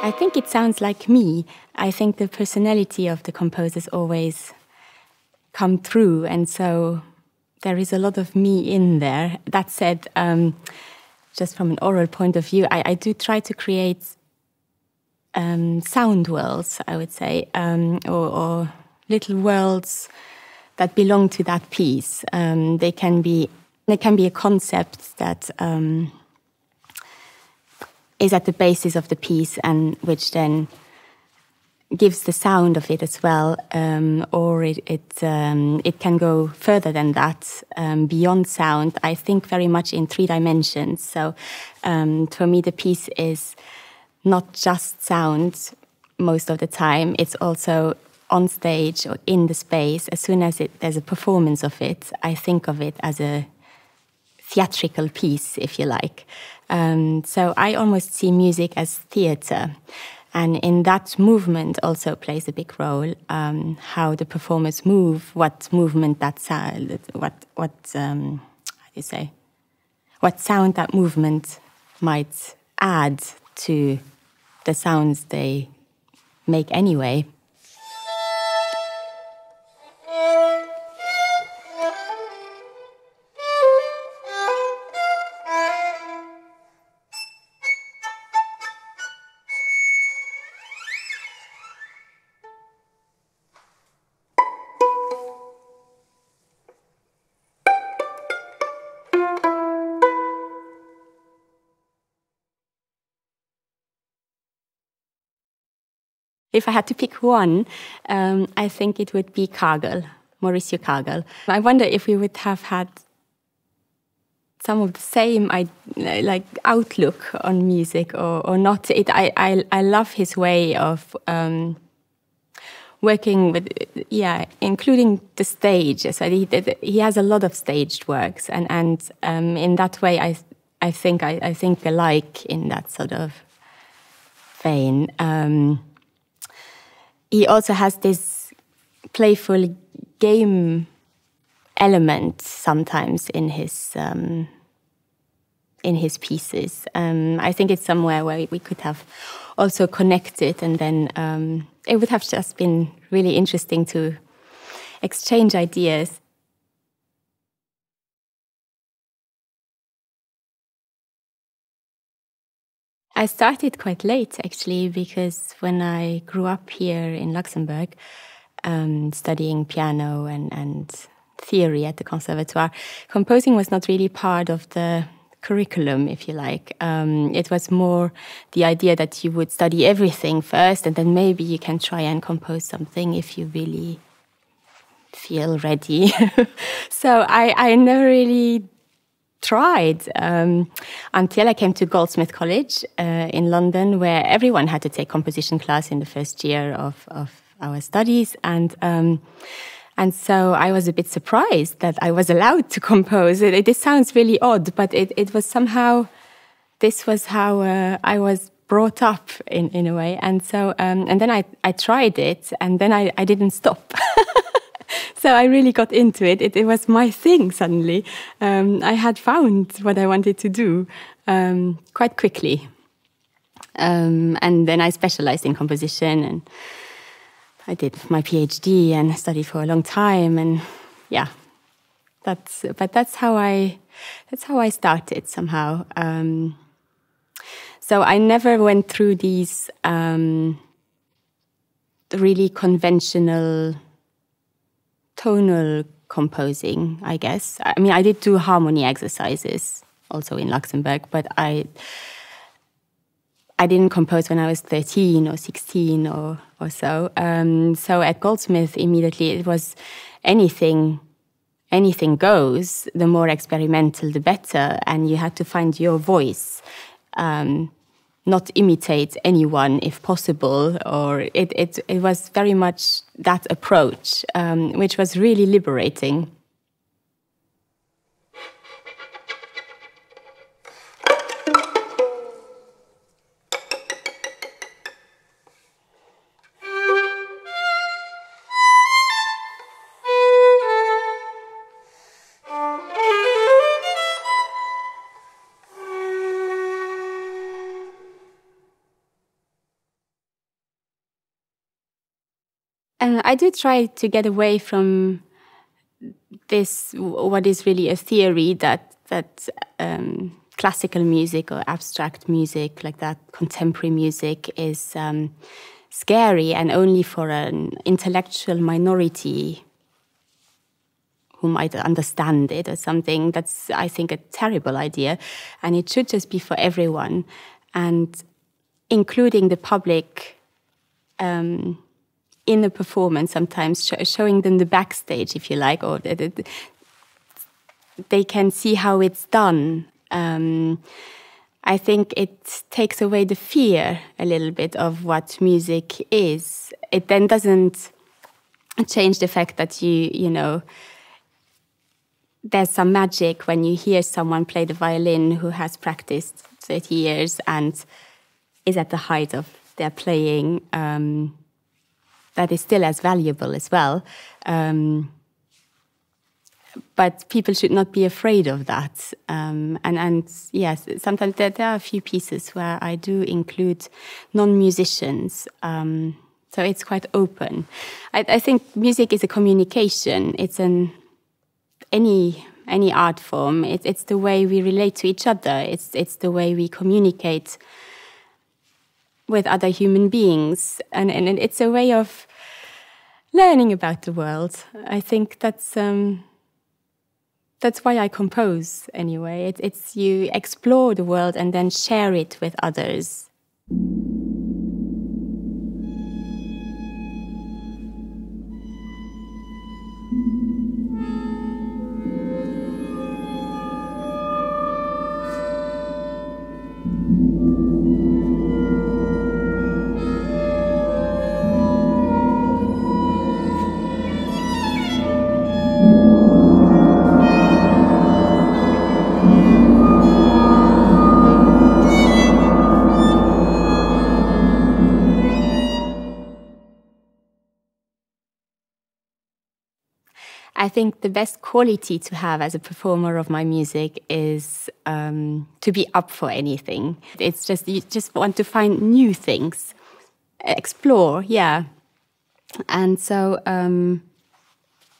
I think it sounds like me. I think the personality of the composers always come through, and so there is a lot of me in there. That said, just from an oral point of view, I do try to create sound worlds, I would say, or little worlds that belong to that piece. They can be a concept that is at the basis of the piece, and which then gives the sound of it as well, or it can go further than that, beyond sound. I think very much in three dimensions. So for me, the piece is not just sound most of the time. It's also on stage or in the space. As soon as there's a performance of it, I think of it as a theatrical piece, if you like. So I almost see music as theatre. And in that movement also plays a big role, how the performers move, what movement that sound, how do you say, what sound that movement might add to the sounds they make anyway. If I had to pick one, I think it would be Kagel, Mauricio Kagel. I wonder if we would have had some of the same outlook on music or not. I love his way of working with, including the stage. So he has a lot of staged works, and in that way, I think alike in that sort of vein. He also has this playful game element sometimes in his pieces. I think it's somewhere where we could have also connected, and then it would have just been really interesting to exchange ideas. I started quite late, actually, because when I grew up here in Luxembourg, studying piano and theory at the Conservatoire, composing was not really part of the curriculum, if you like. It was more the idea that you would study everything first, and then maybe you can try and compose something if you really feel ready. So I never really tried until I came to Goldsmith College in London, where everyone had to take composition class in the first year of our studies, and so I was a bit surprised that I was allowed to compose. This sounds really odd, but it was somehow, this was how I was brought up in a way, and so and then I tried it, and then I didn't stop. So I really got into it. It was my thing suddenly. I had found what I wanted to do quite quickly. And then I specialized in composition, and I did my PhD and studied for a long time. And yeah, that's how I started somehow. So I never went through these really conventional tonal composing, I guess. I mean, I did do harmony exercises also in Luxembourg, but I didn't compose when I was 13 or 16 or so. So at Goldsmith, immediately it was anything goes. The more experimental, the better, and you had to find your voice. Not imitate anyone if possible, or it was very much that approach, which was really liberating. I do try to get away from this, what is really a theory that classical music or abstract music, like that contemporary music, is scary and only for an intellectual minority who might understand it or something. That's, I think, a terrible idea. And it should just be for everyone, and including the public in the performance sometimes, showing them the backstage, if you like, or they can see how it's done. I think it takes away the fear a little bit of what music is. It then doesn't change the fact that you know, there's some magic when you hear someone play the violin who has practiced 30 years and is at the height of their playing. That is still as valuable as well. But people should not be afraid of that. And yes, sometimes there are a few pieces where I do include non-musicians. So it's quite open. I think music is a communication. It's any art form. It's the way we relate to each other. It's the way we communicate with other human beings. And it's a way of learning about the world. I think that's why I compose anyway. It's you explore the world and then share it with others. I think the best quality to have as a performer of my music is to be up for anything. It's just, you just want to find new things, explore, yeah. And so,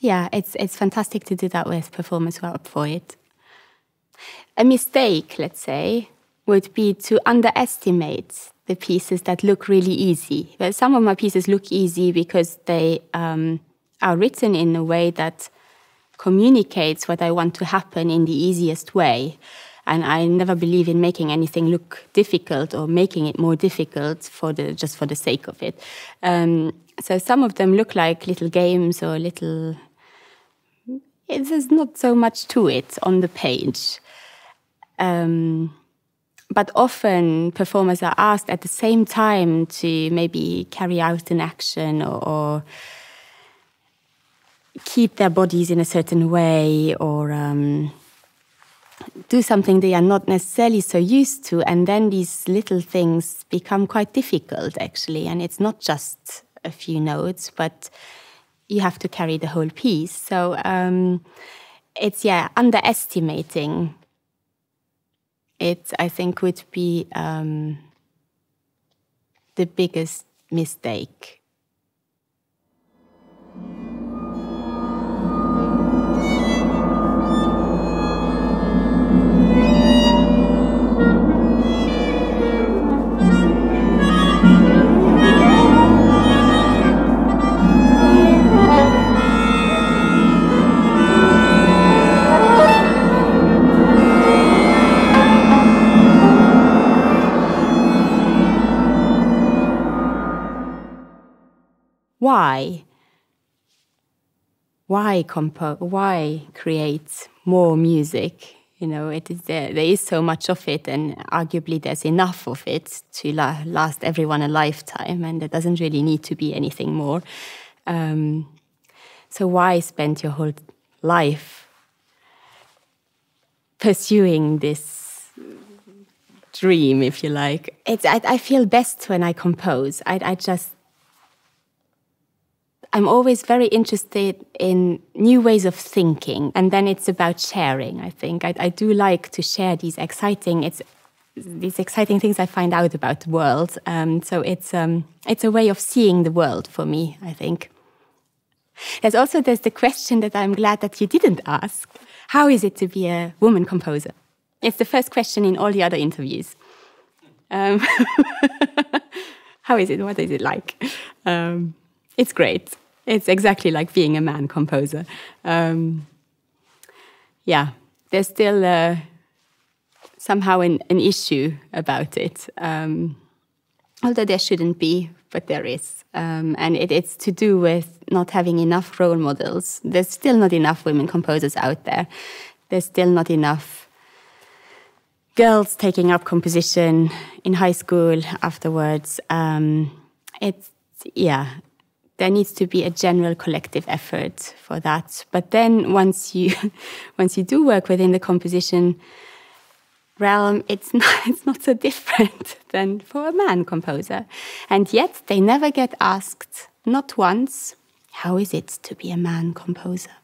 yeah, it's fantastic to do that with performers who are up for it. A mistake, let's say, would be to underestimate the pieces that look really easy. Well, some of my pieces look easy because they are written in a way that communicates what I want to happen in the easiest way. And I never believe in making anything look difficult or making it more difficult just for the sake of it. So some of them look like little games or little... There's not so much to it on the page. But often performers are asked at the same time to maybe carry out an action or keep their bodies in a certain way or do something they are not necessarily so used to, and then these little things become quite difficult actually, and it's not just a few notes, but you have to carry the whole piece. So it's, yeah, underestimating it, I think, would be the biggest mistake. Why? Why create more music? You know, there is so much of it, and arguably there's enough of it to last everyone a lifetime, and there doesn't really need to be anything more. So why spend your whole life pursuing this dream, if you like? I feel best when I compose. I'm always very interested in new ways of thinking, and then it's about sharing, I think. I do like to share these exciting things I find out about the world. So it's a way of seeing the world for me, I think. There's the question that I'm glad that you didn't ask. How is it to be a woman composer? It's the first question in all the other interviews. How is it? What is it like? It's great. It's exactly like being a man composer. Yeah, there's still somehow an issue about it. Although there shouldn't be, but there is. And it's to do with not having enough role models. There's still not enough women composers out there. There's still not enough girls taking up composition in high school afterwards. There needs to be a general collective effort for that. But then once you do work within the composition realm, it's not so different than for a man composer. And yet they never get asked, not once, how is it to be a man composer?